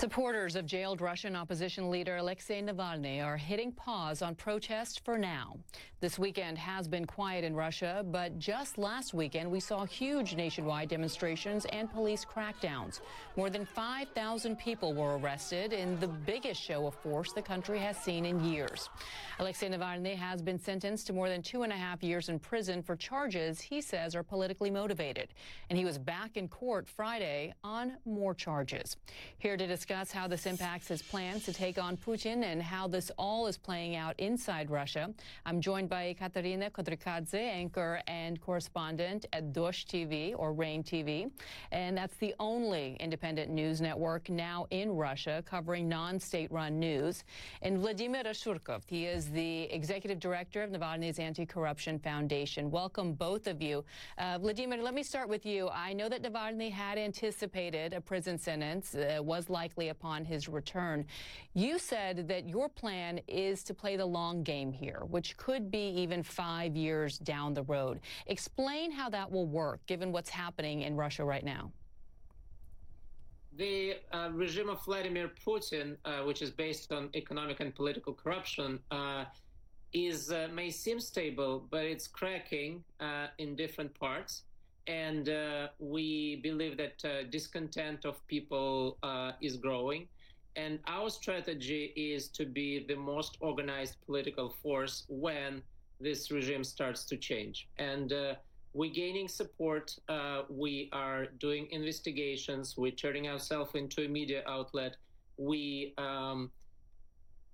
Supporters of jailed Russian opposition leader Alexei Navalny are hitting pause on protests for now. This weekend has been quiet in Russia, but just last weekend we saw huge nationwide demonstrations and police crackdowns. More than 5,000 people were arrested in the biggest show of force the country has seen in years. Alexei Navalny has been sentenced to more than 2.5 years in prison for charges he says are politically motivated, and he was back in court Friday on more charges. Here to discuss how this impacts his plans to take on Putin and how this all is playing out inside Russia, I'm joined by Ekaterina Kotrikadze, anchor and correspondent at Dozhd TV, or Rain TV, and that's the only independent news network now in Russia covering non-state-run news, and Vladimir Ashurkov, he is the executive director of Navalny's Anti-Corruption Foundation. Welcome, both of you. Vladimir, let me start with you. I know that Navalny had anticipated a prison sentence, was likely upon his return. You said that your plan is to play the long game here, which could be even 5 years down the road. Explain how that will work, given what's happening in Russia right now. The regime of Vladimir Putin, which is based on economic and political corruption, may seem stable, but it's cracking in different parts. And we believe that discontent of people is growing. And our strategy is to be the most organized political force when this regime starts to change. And we're gaining support. We are doing investigations. We're turning ourselves into a media outlet. We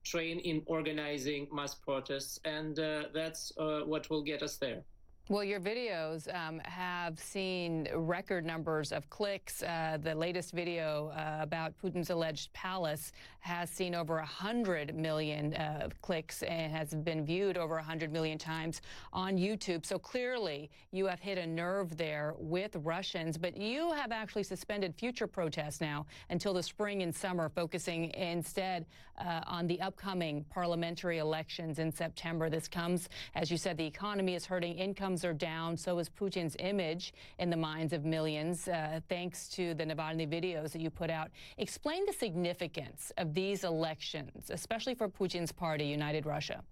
train in organizing mass protests. And that's what will get us there. Well, your videos have seen record numbers of clicks. The latest video about Putin's alleged palace has seen over 100 million clicks and has been viewed over 100 million times on YouTube. So clearly you have hit a nerve there with Russians, but you have actually suspended future protests now until the spring and summer, focusing instead on the upcoming parliamentary elections in September. This comes, as you said, the economy is hurting, incomes are down, so is Putin's image in the minds of millions, thanks to the Navalny videos that you put out. Explain the significance of these elections, especially for Putin's party, United Russia.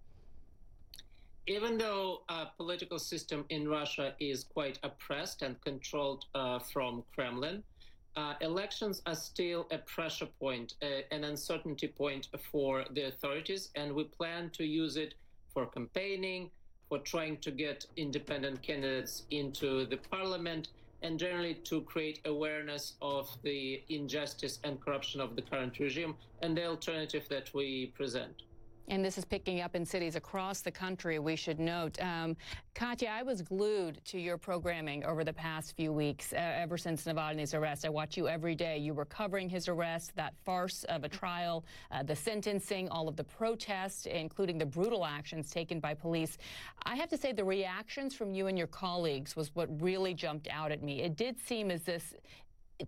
Even though political system in Russia is quite oppressed and controlled from Kremlin, elections are still a pressure point, an uncertainty point for the authorities, and we plan to use it for campaigning, for trying to get independent candidates into the parliament, and generally to create awareness of the injustice and corruption of the current regime and the alternative that we present. And this is picking up in cities across the country, we should note. Katya, I was glued to your programming over the past few weeks, ever since Navalny's arrest. I watch you every day. You were covering his arrest, that farce of a trial, the sentencing, all of the protests, including the brutal actions taken by police. I have to say the reactions from you and your colleagues was what really jumped out at me. It did seem as this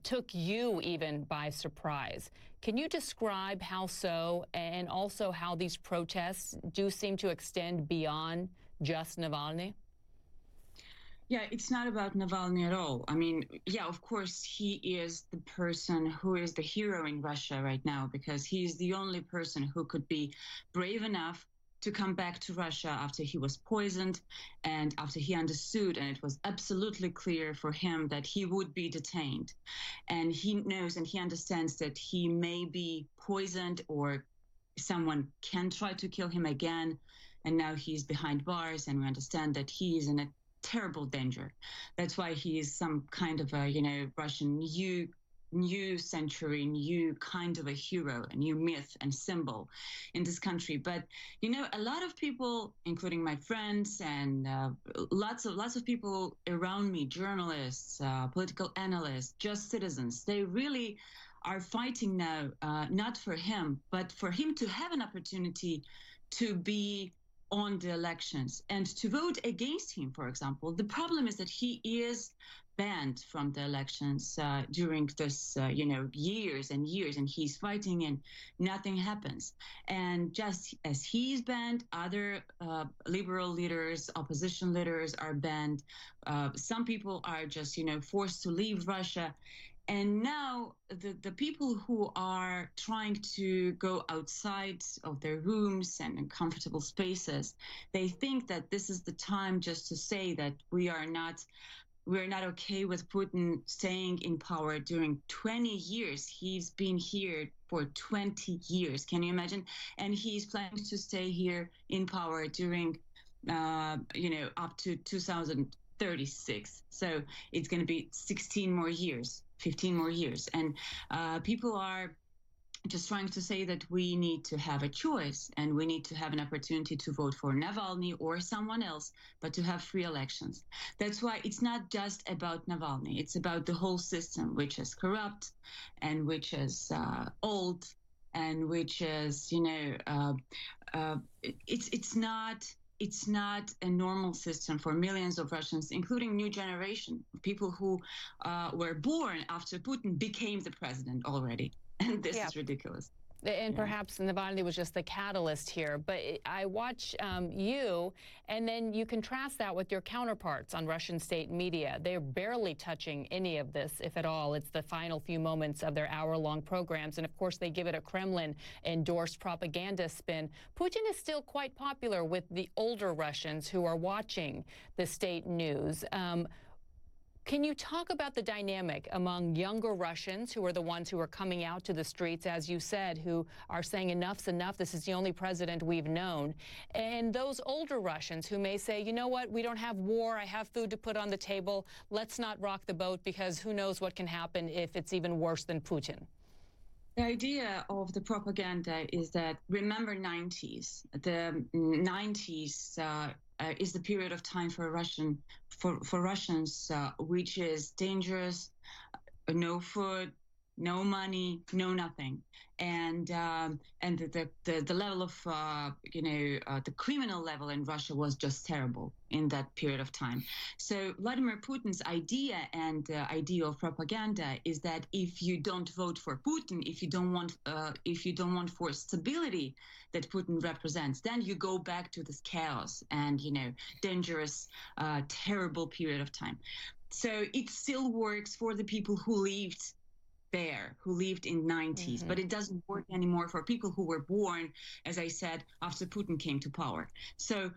took you even by surprise. Can you describe how so, and also how these protests do seem to extend beyond just Navalny? Yeah, it's not about Navalny at all. I mean, yeah, of course, he is the person who is the hero in Russia right now, because he is the only person who could be brave enough to come back to Russia after he was poisoned and after he understood, and it was absolutely clear for him that he would be detained. And he knows and he understands that he may be poisoned or someone can try to kill him again. And now he's behind bars, and we understand that he is in a terrible danger. That's why he is some kind of a, Russian new century, new kind of a hero, a new myth and symbol in this country. But, a lot of people, including my friends and lots of people around me, journalists, political analysts, just citizens, they really are fighting now, not for him, but for him to have an opportunity to be on the elections and to vote against him, for example. The problem is that he is banned from the elections during this, years and years, and he's fighting and nothing happens. And just as he's banned, other liberal leaders, opposition leaders are banned. Some people are just, forced to leave Russia. And now the people who are trying to go outside of their rooms and uncomfortable spaces, they think that this is the time just to say that we're not okay with Putin staying in power during 20 years. He's been here for 20 years. Can you imagine? And he's planning to stay here in power during, up to 2036. So it's going to be 16 more years, 15 more years. And people are just trying to say that we need to have a choice and we need to have an opportunity to vote for Navalny or someone else, but to have free elections. That's why it's not just about Navalny. It's about the whole system, which is corrupt and which is old and which is, it's not a normal system for millions of Russians, including new generation, people who were born after Putin became the president already. And this is ridiculous. And perhaps Navalny was just the catalyst here. But I watch you, and then you contrast that with your counterparts on Russian state media. They're barely touching any of this, if at all. It's the final few moments of their hour-long programs. And, of course, they give it a Kremlin-endorsed propaganda spin. Putin is still quite popular with the older Russians who are watching the state news. Can you talk about the dynamic among younger Russians who are the ones who are coming out to the streets, as you said, who are saying enough's enough, this is the only president we've known, and those older Russians who may say, you know what, we don't have war, I have food to put on the table, let's not rock the boat because who knows what can happen if it's even worse than Putin? The idea of the propaganda is that, remember the 90s is the period of time for Russians, which is dangerous, no food, no money, no nothing, and the level of the criminal level in Russia was just terrible in that period of time. So Vladimir Putin's idea and the idea of propaganda is that if you don't vote for Putin, if you don't want for stability that Putin represents, then you go back to this chaos and dangerous, terrible period of time. So it still works for the people who lived in 90s, but it doesn't work anymore for people who were born, as I said, after Putin came to power. So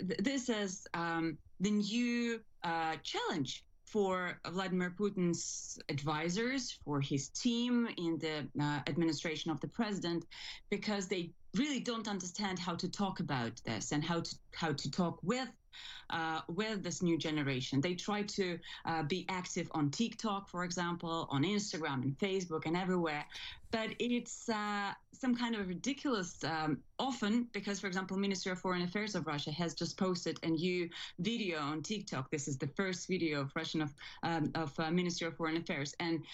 this is the new challenge for Vladimir Putin's advisors, for his team in the administration of the president, because they really don't understand how to talk about this and how to talk with this new generation. They try to be active on TikTok, for example, on Instagram and Facebook and everywhere. But it's some kind of ridiculous often because, for example, Ministry of Foreign Affairs of Russia has just posted a new video on TikTok. This is the first video of Ministry of Foreign Affairs. And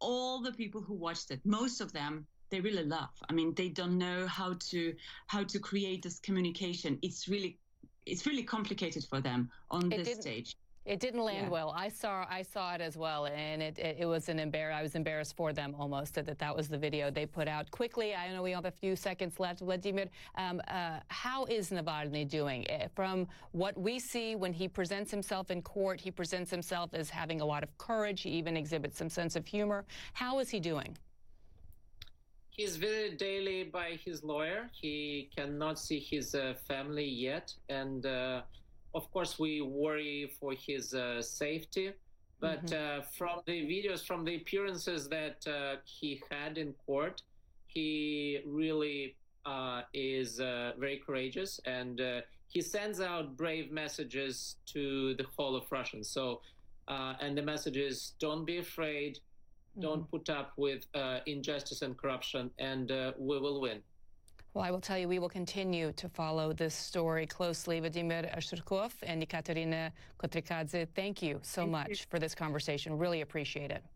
all the people who watched it, most of them, they really laugh. I mean, they don't know how to create this communication. It's really complicated for them on this stage. It didn't land well. I saw it as well, and it was I was embarrassed for them almost that was the video they put out. Quickly, I know we have a few seconds left. Vladimir, how is Navalny doing? From what we see when he presents himself in court, he presents himself as having a lot of courage. He even exhibits some sense of humor. How is he doing? He's visited daily by his lawyer. He cannot see his family yet. And of course, we worry for his safety. But from the videos, from the appearances that he had in court, he really is very courageous. And he sends out brave messages to the whole of Russia. So, and the message is, don't be afraid. Don't put up with injustice and corruption, and we will win. Well, I will tell you, we will continue to follow this story closely. Vladimir Ashurkov and Ekaterina Kotrikadze, thank you so much for this conversation. Really appreciate it.